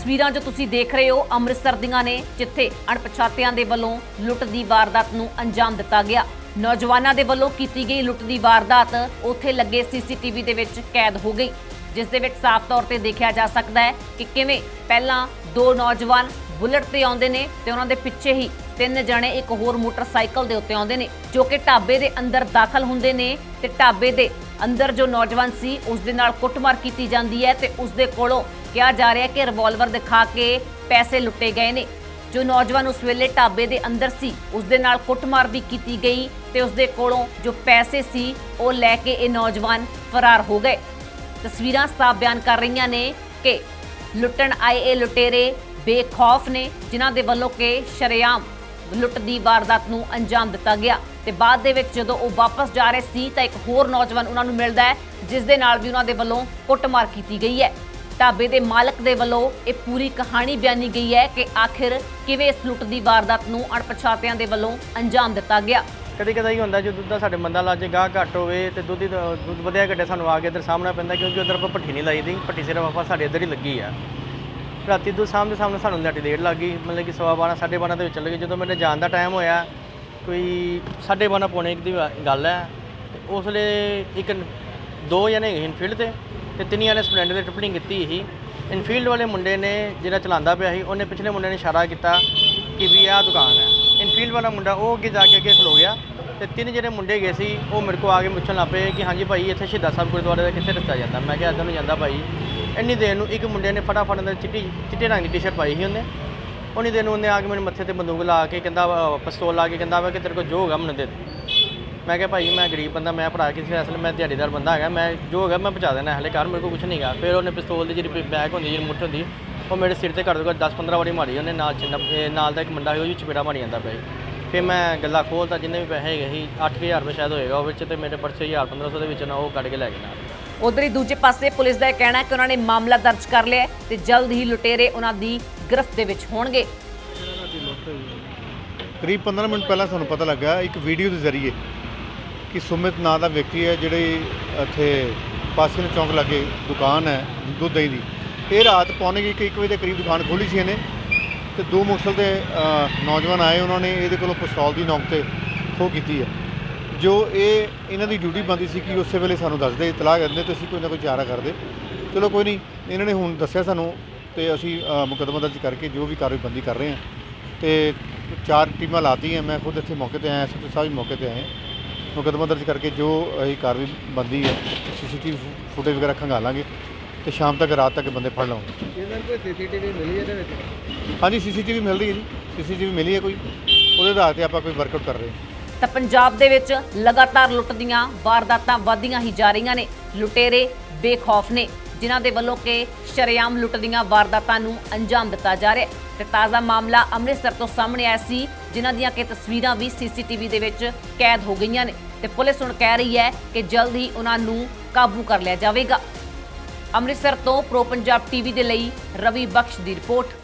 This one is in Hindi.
तस्वीरां जो तुसीं देख रहे हो अमृतसर दीआं ने, जिथे अणपछातिआं दे वल्लों लुट दी वारदात नूं अंजाम दिता गया। नौजवानां दे वल्लों कीती गई लुट दी वारदात उत्थे लगे सीसीटीवी दे विच कैद हो गई, जिस दे विच साफ तौर ते देखिया जा सकदा है कि किवें पहलां दो नौजवान बुलेट ते आउंदे ने ते उन्हां दे पिछे ही तीन जणे एक होर मोटरसाइकल दे उत्ते आउंदे ने, जो कि ढाबे दे अंदर दाखल हुंदे ने ते ढाबे दे अंदर जो नौजवान सी उस दे नाल कुटमार कीती जांदी है ते उस दे कोलों कहा जा रहा है कि रिवॉल्वर दिखा के पैसे लुटे गए ने। जो नौजवान उस वेले ढाबे दे अंदर सी उस दे नाल कुटमार भी कीती गई ते उस दे कोलों जो पैसे सी ओ लैके ये नौजवान फरार हो गए। तस्वीरां साफ बयान कर रही ने कि लुटण आए ये लुटेरे बेखौफ ने, जिन्हां दे वल्लों के शरेआम लुट दी वारदात नूं अंजाम दिता गया। ते बाद दे विच जदों ओ वापस जा रहे सी तां एक होर नौजवान उन्हां नूं मिलदा है, जिस दे नाल भी उन्हां दे वल्लों कुटमार कीती गई है। ढाबे के मालक के वलों यह पूरी कहानी बयानी गई है कि आखिर किवें इस लुट की वारदात को अणपछातिआं के वलों अंजाम दिता गया। कभी कदा ही होंदा जो दुद्ध का साढ़े मंदा लाज गाह घट हो तो दुद्ध वधिया घटे सूँ आ के इधर सामना पैंदा, क्योंकि उधर आप भट्ठी नहीं लाई दी, भट्टी सिर्फ आप साढ़े इधर ही लगी है। राती दुद्ध सामने सामने सूँ लाटी डेढ़ लग गई, मतलब कि 12:15 साढ़े 12 के चल गई। जो मेरे जान का टाइम होया कोई 12:30 पौने 1 की गल है, उस वे एक दो जने इनफील्ड से तो तिनिया ने स्पलेंडर से ट्रिपलिंग की। इनफील्ड वाले मुंडे ने जिहड़ा चलांदा पिया सी उन्हें पिछले मुंडे ने इशारा किया कि भी आह दुकान है। इनफील्ड वाला मुंडा वो अगे जाके अगे खलो गया तो तीन जिहड़े मुंडे गए सी वो मेरे को आके पुछन लग पे कि हाँ जी भाई इत्थे शहीदा साहब गुरुद्वारे का कित्थे रस्ता जाता। मैं कहा इधर नूं जांदा भाई। इन्नी देर नूं एक मुंडे ने फटाफट अंदर चिट्टे रंग की टी शर्ट पाई सी, उन्हें उन्नी देर नूं उन्हें आके मैनूं मत्थे ते बंदूक ला के कहंदा पिस्तौल ला के कहंदा वा कि तेरे को जो होगा मैनूं दे। मैं क्या भाई मैं गरीब बंदा, मैं भरा किसी असल मैं दिहाड़ीदार बंदा है, मैं जो है मैं पहुँचा देना हले घर मेरे को कुछ नहीं है। फिर उन्हें पिस्तौल की जी बैक होंगी जी मुट्ठ होंगी वो मेरे सिर से घट 10-15 वारी मारी। उन्हें नाल का एक मुंडा है चपेड़ा मारी जाता पे। फिर मैं गला खोलता जिन्हें भी पैसे है 8,000 रुपये शायद होगा वो मेरे पर्चे 1500 वो कट के लै गया। उधर ही दूजे पासे पुलिस का कहना है कि उन्होंने मामला दर्ज कर लिया तो जल्द ही लुटेरे उन्होंने गिरफ्त में होंगे। करीब 15 मिनट पहले सूँ पता लगा एक वीडियो के जरिए कि सुमित नाँ का व्यक्ति है जिहड़े इत्थे पासील चौंक लागे दुकान है दुध दही दी। ये रात पौने 1 बजे के करीब दुकान खोली सी इन्हें तो दो मुकसल के नौजवान आए, उन्होंने ये पिस्तौल की नौक से खोह की है। जो ये इन्हों की ड्यूटी बनती सी कि उस वेले सूँ दसते इतलाह करते तो असीं कोई ना कोई चारा करते। चलो कोई नहीं, इन्होंने हुण दस्सिया सूँ तो असीं मुकदमा दर्ज करके जो भी कार्रवाईबंदी कर रहे हैं। तो 4 टीमां लाती हैं, मैं खुद इत्थे मौके पर आया, SHO साहब भी मौके पर आए। मुकदमा दर्ज करके जो कार्रवाई बनती है CCTV फुटेज वगैरह खंगालांगे तो शाम तक रात तक बंदे फड़ लाऊंगे। हाँ जी CCTV मिल रही है जी, CCTV मिली है कोई वो आधार पर आप कोई वर्कआउट कर रहे हैं। तो पंजाब दे विच लगातार लुट दीआं वारदातां वधदियां ही जा रहीआं ने। लुटेरे बेखौफ ने, जिन्हां दे वल्लों के शरेआम लुट दीआं वारदातां नूं अंजाम दिता जा रिहा है। ते ताज़ा मामला अमृतसर तो सामने आया सी, जिन्हां दियां कि तस्वीरां भी CCTV दे विच कैद हो गईआं ने ते पुलिस हुण कह रही है कि जल्द ही उन्हां नूं काबू कर लिया जावेगा। अमृतसर तो प्रो पंजाब TV दे लई रवि बख्श दी रिपोर्ट।